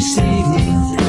this evening.